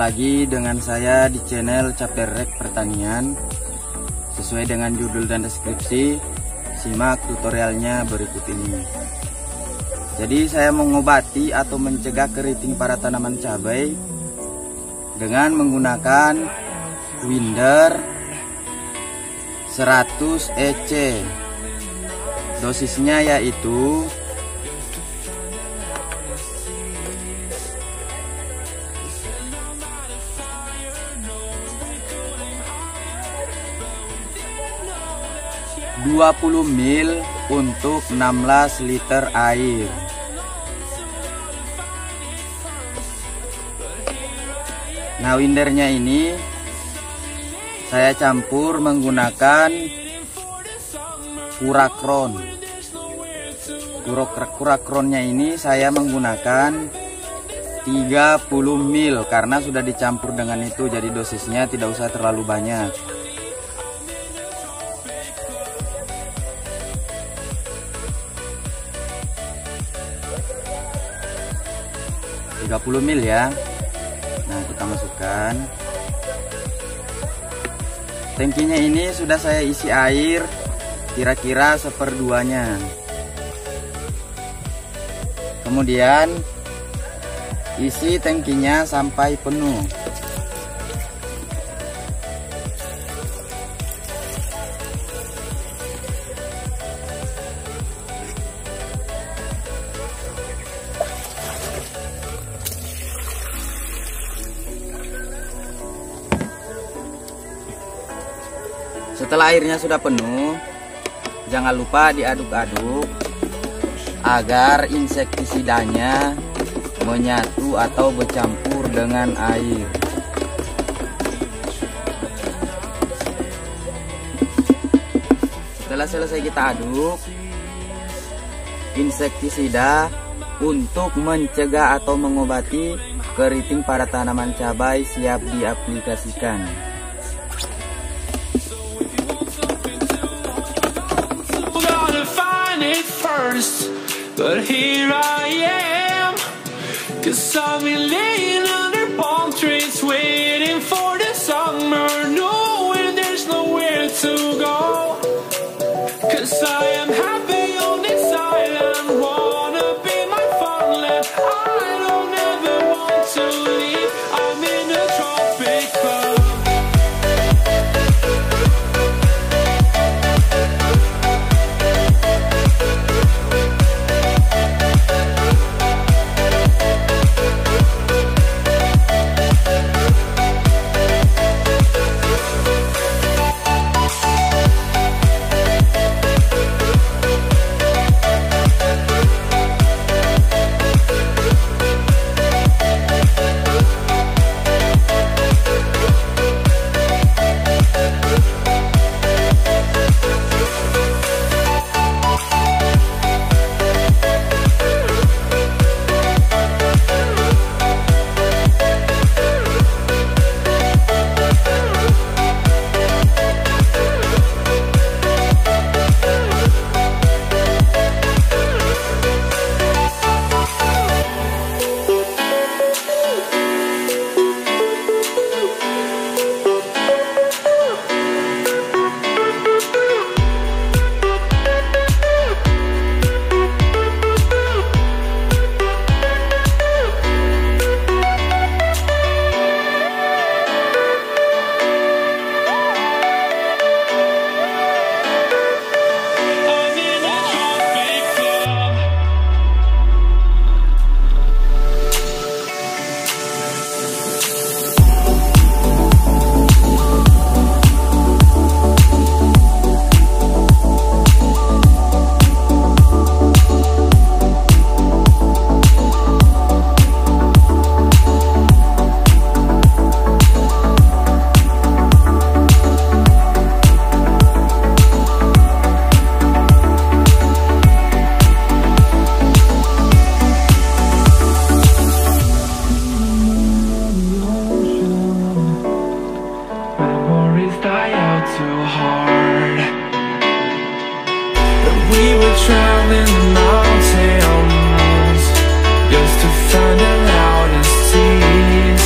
lagi dengan saya di channel Caprek Pertanian. Sesuai dengan judul dan deskripsi, simak tutorialnya berikut ini. Jadi saya mengobati atau mencegah keriting pada tanaman cabai dengan menggunakan Winder 100 EC. Dosisnya yaitu 20 ml untuk 16 liter air. Nah, windernya ini saya campur menggunakan Curacron. Curacronnya ini saya menggunakan 30 ml karena sudah dicampur dengan itu, jadi dosisnya tidak usah terlalu banyak. ml ya. Nah, kita masukkan tangkinya. Ini sudah saya isi air kira-kira seperduanya. Kemudian isi tangkinya sampai penuh. Setelah airnya sudah penuh, jangan lupa diaduk-aduk agar insektisidanya menyatu atau bercampur dengan air. Setelah selesai kita aduk, insektisida untuk mencegah atau mengobati keriting pada tanaman cabai siap diaplikasikan. First, but here I am, 'cause I've been laying under palm trees waiting for the summer, knowing there's nowhere to go, 'cause I am happy on this island, wanna be my farmland, I don't ever want to leave, I'm in a tropic world. Mountains just to find the loudest seas.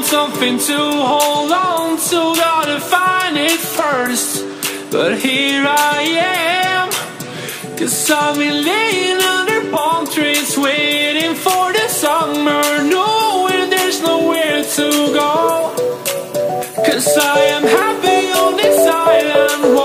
Something to hold on to, gotta find it first. But here I am, 'cause I've been laying under palm trees, waiting for the summer, knowing there's nowhere to go. 'Cause I am happy on this island.